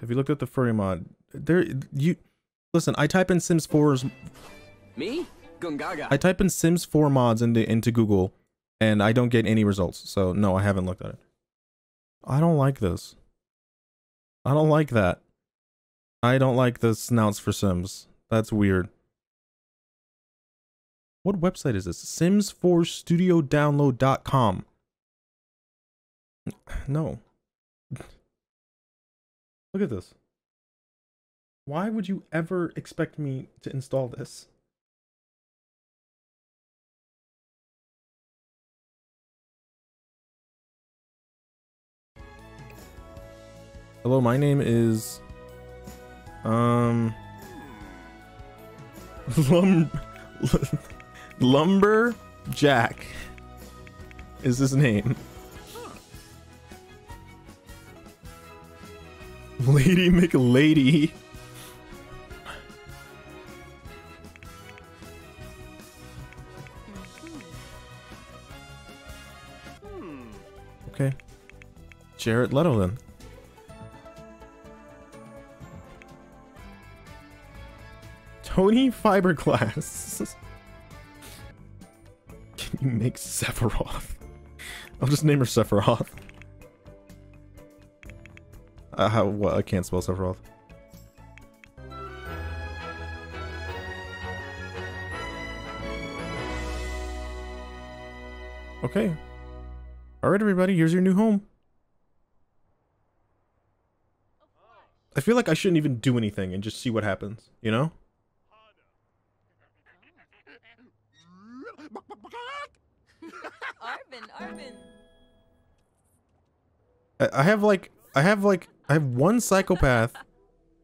Have you looked at the furry mod? There, you listen. I type in Sims 4's. Me? Gungaga. I type in Sims 4 mods into Google, and I don't get any results. So no, I haven't looked at it. I don't like this. I don't like that. I don't like the snouts for Sims. That's weird. What website is this? Sims4StudioDownload.com. No. Look at this. Why would you ever expect me to install this? Hello, my name is... Lumberjack is his name. Lady McLady. Okay. Jared Leto then. Tony Fiberglass. Can you make Sephiroth? I'll just name her Sephiroth. What? I can't spell Sephiroth. Okay. Alright everybody, here's your new home. I feel like I shouldn't even do anything and just see what happens, you know? Arvin. I have one psychopath,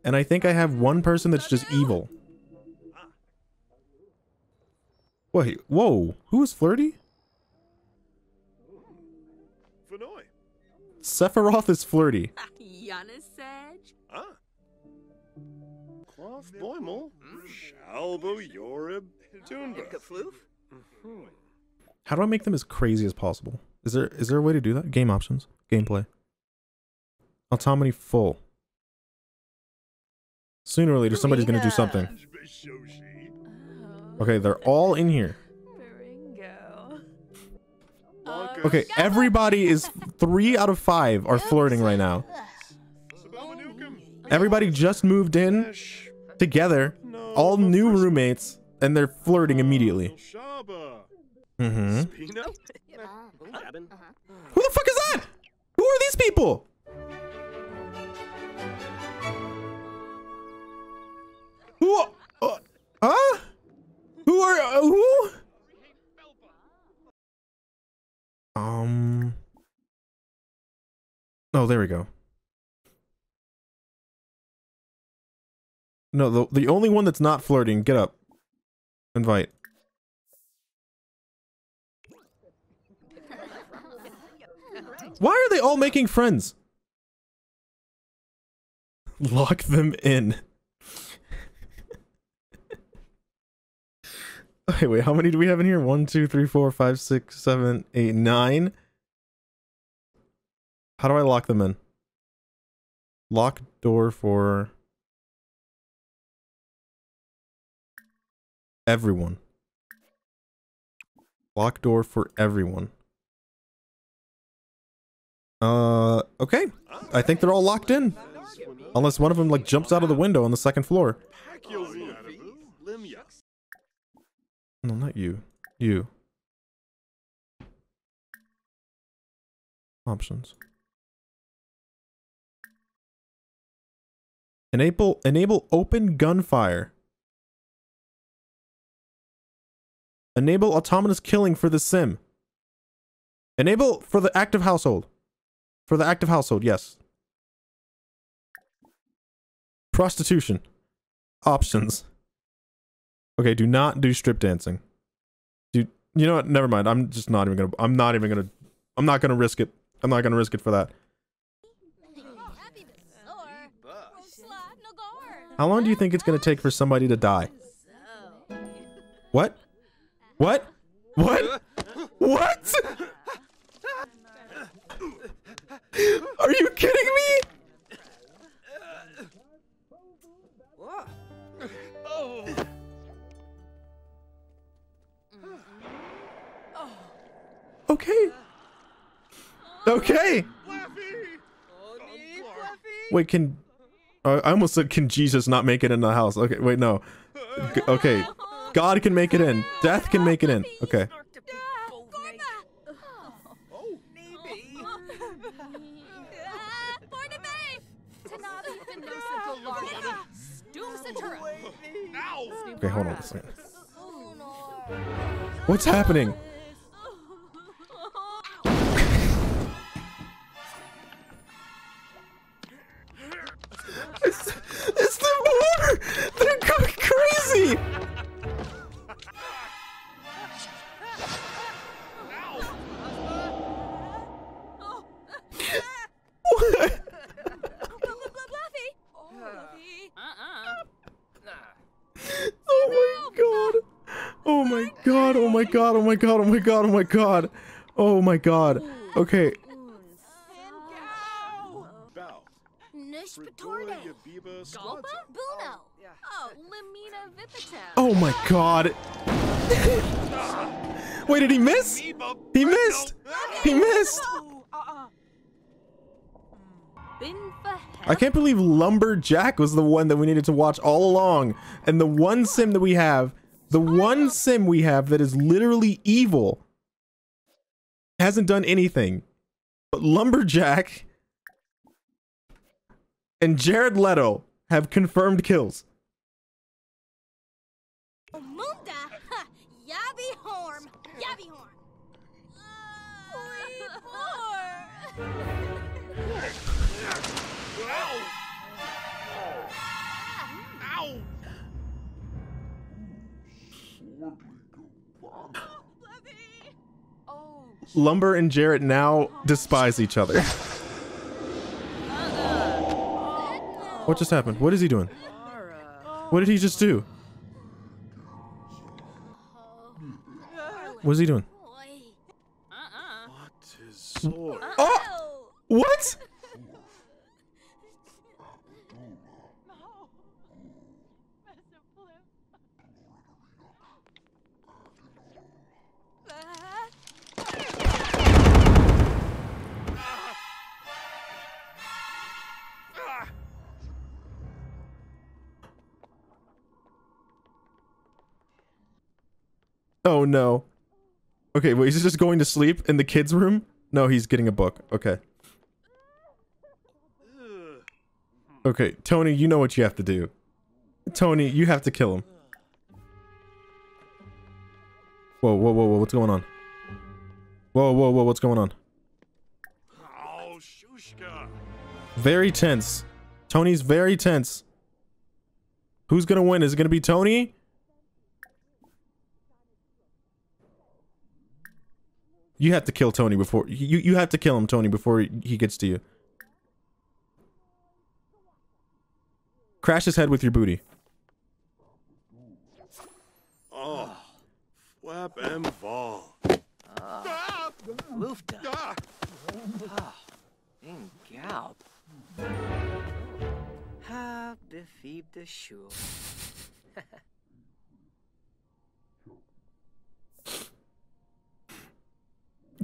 and I think I have one person that's just evil. Wait, whoa, who's flirty? Sephiroth is flirty. How do I make them as crazy as possible? Is there a way to do that? Game options, gameplay. Autonomy full. Sooner or later, somebody's gonna do something. Okay, they're all in here. Okay, everybody is 3 out of 5 are flirting right now. Everybody just moved in together, all new roommates, and they're flirting immediately. Who the fuck is that? Who are these people? Who? Huh? Who are who? Oh, there we go. No, the only one that's not flirting. Get up. Invite. Why are they all making friends? Lock them in. Okay, wait, how many do we have in here? 1, 2, 3, 4, 5, 6, 7, 8, 9. How do I lock them in? Lock door for... everyone. Lock door for everyone. Okay. I think they're all locked in. Unless one of them, like, jumps out of the window on the second floor. No, not you. You. Options. Enable open gunfire. Enable autonomous killing for the sim. Enable for the active household. For the active household, yes. Prostitution. Options. Okay, do not do strip dancing. Dude, you know what? Never mind. I'm not gonna risk it. I'm not gonna risk it for that. How long do you think it's gonna take for somebody to die? What? What? What? What? Are you kidding me? Okay. Okay. Wait, can... I almost said, can Jesus not make it in the house? Okay, wait, no. Okay. God can make it in. Death can make it in. Okay. Okay, hold on a second. What's happening? It's the water! They're going crazy! What? Oh my god, oh my god, oh my god, oh my god, oh my god, oh my god. Okay. Oh my god. Wait, did he miss? He missed! He missed! I can't believe Lumberjack was the one that we needed to watch all along. And the one sim that we have... The one sim we have that is literally evil hasn't done anything, but Lumberjack and Jared Leto have confirmed kills. Lumber and Jarrett now despise each other. What just happened? What is he doing? What did he just do? What is he doing? Oh! What? Oh no. Okay, wait, is he just going to sleep in the kids' room? No, he's getting a book. Okay. Okay, Tony, you know what you have to do. Tony, you have to kill him. Whoa, whoa, whoa, whoa, what's going on? Whoa, whoa, whoa, what's going on? Very tense. Tony's very tense. Who's gonna win? Is it gonna be Tony? You have to kill Tony before you have to kill him, Tony, before he gets to you. Crash his head with your booty. Oh, flap and fall.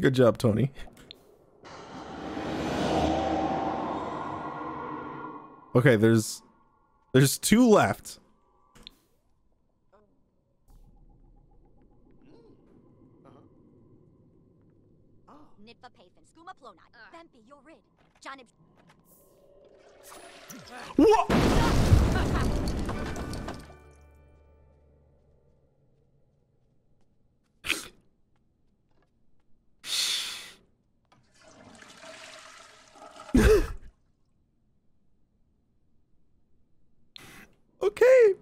Good job, Tony. Okay, there's two left. What? Okay,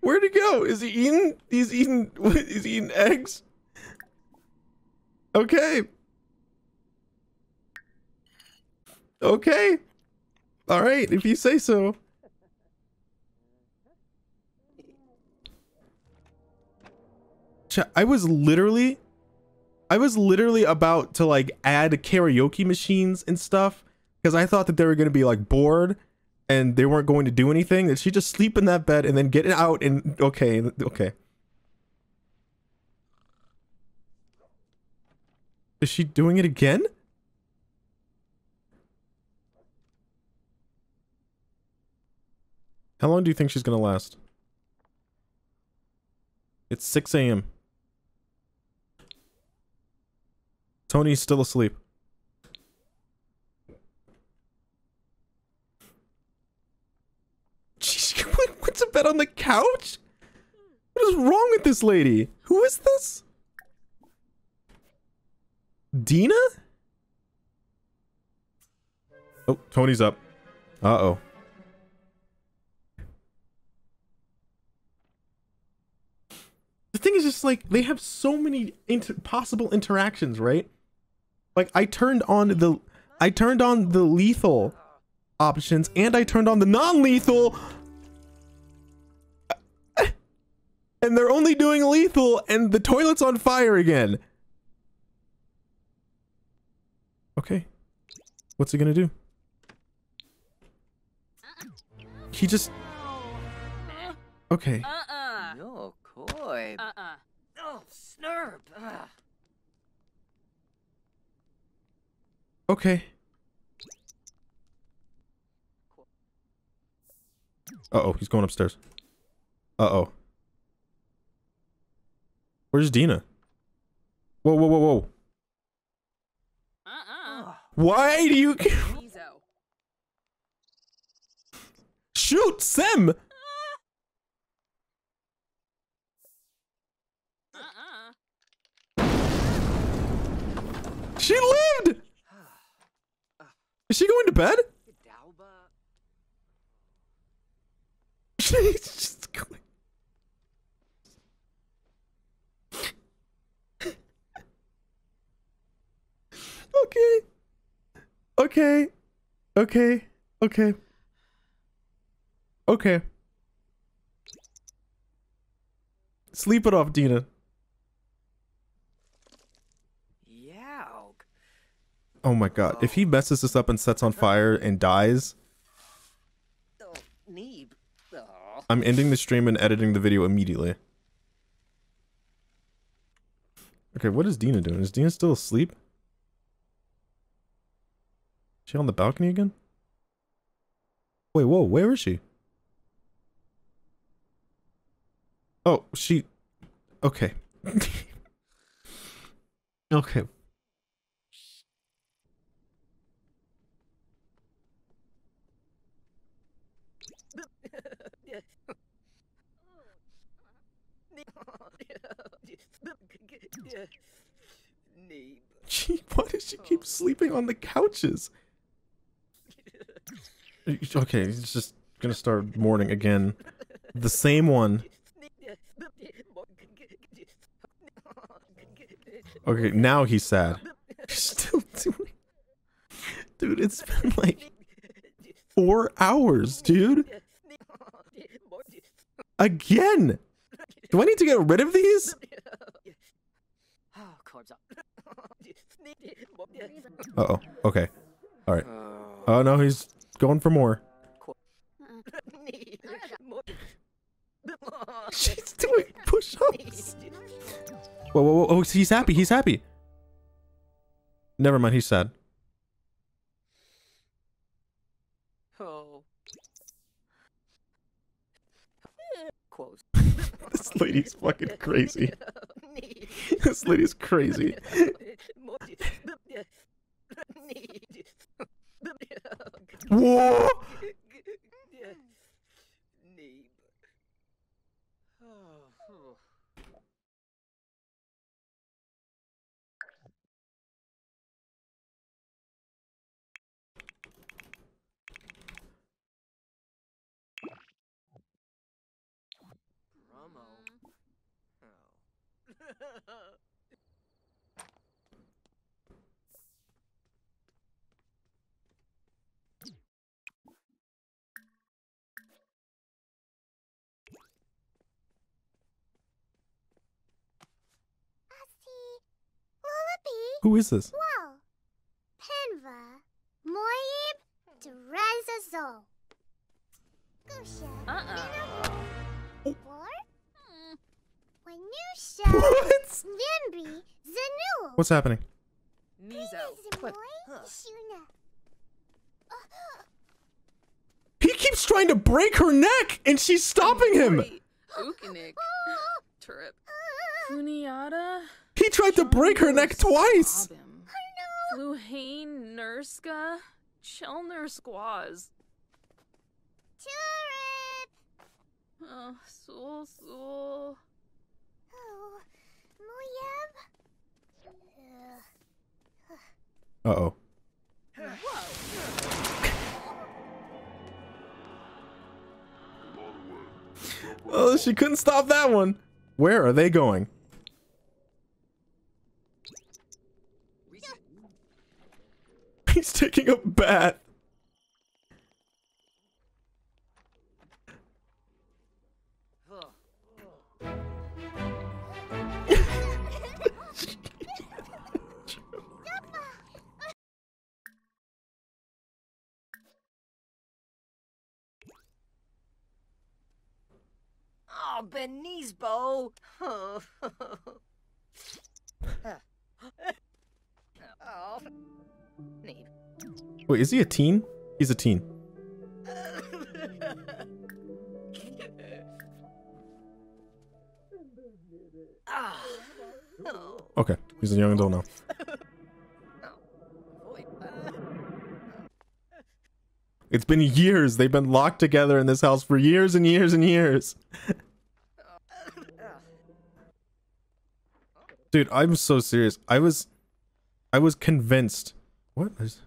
where'd he go? Is he eating? He's eating. Is he eating eggs? Okay. Okay. All right, if you say so. I was literally about to like add karaoke machines and stuff because I thought that they were gonna be like bored and they weren't going to do anything. That she just sleep in that bed and then get out and okay. Is she doing it again? How long do you think she's gonna last? It's 6 a.m. Tony's still asleep. She went to bed on the couch? What is wrong with this lady? Who is this? Dina? Oh, Tony's up. Uh-oh. The thing is just like, they have so many possible interactions, right? Like, I turned on the lethal options, and I turned on the non-lethal! And they're only doing lethal, and the toilet's on fire again! Okay. What's he gonna do? He just... Okay. No, coy. Oh, snurb. Okay. Uh-oh, he's going upstairs. Uh-oh. Where's Dina? Whoa, whoa, whoa, whoa. Why do you... Shoot, Sim! She lived! Is she going to bed? She's just going... Okay. Okay. Okay. Okay. Okay. Sleep it off, Dina. Yeah. Oh my god. If he messes this up and sets on fire and dies... I'm ending the stream and editing the video immediately. Okay, what is Dina doing? Is Dina still asleep? She on the balcony again? Wait, whoa, where is she? Oh, she... Okay. Okay. Gee, why does she keep sleeping on the couches? Okay, he's just gonna start mourning again. The same one. Okay, now he's sad. Still doing... Dude, it's been like 4 hours, dude. Again! Do I need to get rid of these? Uh-oh, okay. Alright. Oh no, he's... going for more. She's doing push-ups. Whoa, whoa, whoa. Oh, he's happy. He's happy. Never mind. He's sad. Oh. This lady's fucking crazy. This lady's crazy. Whoa! Who is this? Wow. Penva. Moib Drazazol. Gusha. What's happening? Mizo. He keeps trying to break her neck, and she's stopping him. He tried to break her neck twice. Luhane Nurska Chelner Squaws. Oh, Soul. Oh, Moyab. Uh-oh. Oh, she couldn't stop that one. Where are they going? He's taking a bath. Oh, Benizbo. Oh. Oh. Wait, is he a teen? He's a teen. Okay, he's a young adult now. It's been years. They've been locked together in this house for years and years and years. Dude, I'm so serious. I was convinced. What is...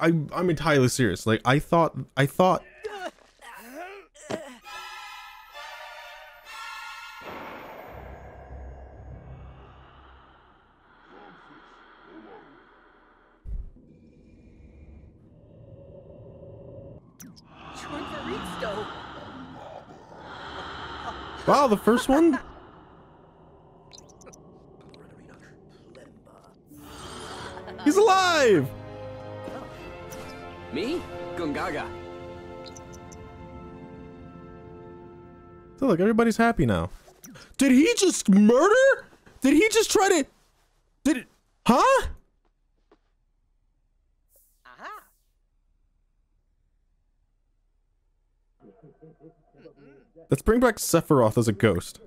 I'm entirely serious. Like, I thought. Wow, the first one. He's alive. Me? Gungaga. So look, everybody's happy now. Did he just murder? Did he just try to... Did it... Huh? Aha. Let's bring back Sephiroth as a ghost.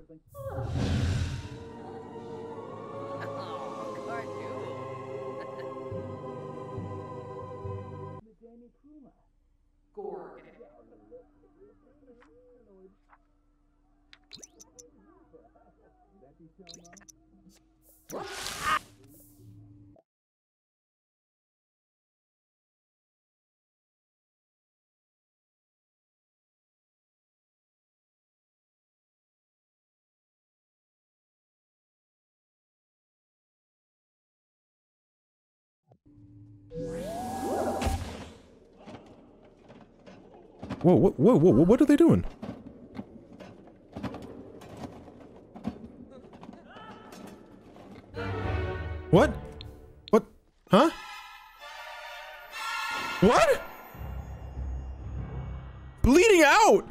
Whoa, what are they doing? What? What? Huh? What? Bleeding out!